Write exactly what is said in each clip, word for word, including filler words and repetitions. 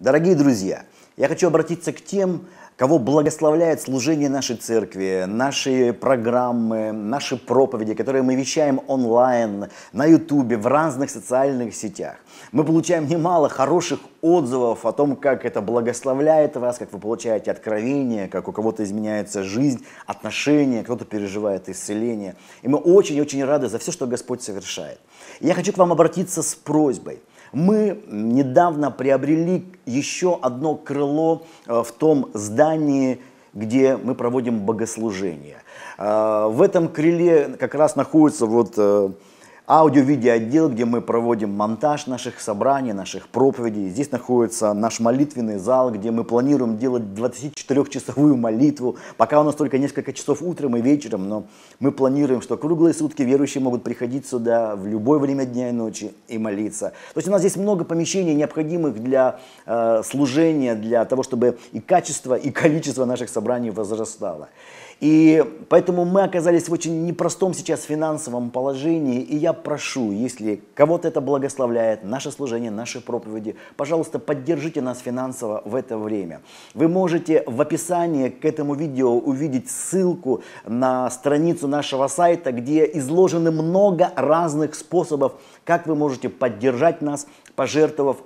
Дорогие друзья, я хочу обратиться к тем, кого благословляет служение нашей церкви, наши программы, наши проповеди, которые мы вещаем онлайн, на ютубе, в разных социальных сетях. Мы получаем немало хороших отзывов о том, как это благословляет вас, как вы получаете откровение, как у кого-то изменяется жизнь, отношения, кто-то переживает исцеление. И мы очень-очень рады за все, что Господь совершает. Я хочу к вам обратиться с просьбой. Мы недавно приобрели еще одно крыло в том здании, где мы проводим богослужение. В этом крыле как раз находится вот аудио-видеоотдел, где мы проводим монтаж наших собраний, наших проповедей. Здесь находится наш молитвенный зал, где мы планируем делать двадцатичетырёхчасовую молитву. Пока у нас только несколько часов утром и вечером, но мы планируем, что круглые сутки верующие могут приходить сюда в любое время дня и ночи и молиться. То есть у нас здесь много помещений, необходимых для э, служения, для того, чтобы и качество, и количество наших собраний возрастало. И поэтому мы оказались в очень непростом сейчас финансовом положении, и я прошу, если кого-то это благословляет, наше служение, наши проповеди, пожалуйста, поддержите нас финансово в это время. Вы можете в описании к этому видео увидеть ссылку на страницу нашего сайта, где изложены много разных способов, как вы можете поддержать нас, пожертвовав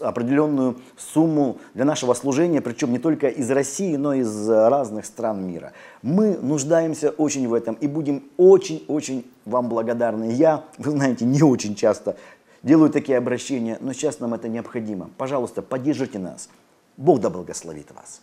определенную сумму для нашего служения, причем не только из России, но и из разных стран мира. Мы нуждаемся очень в этом и будем очень-очень вам благодарны. Я, вы знаете, не очень часто делаю такие обращения, но сейчас нам это необходимо. Пожалуйста, поддержите нас. Бог да благословит вас.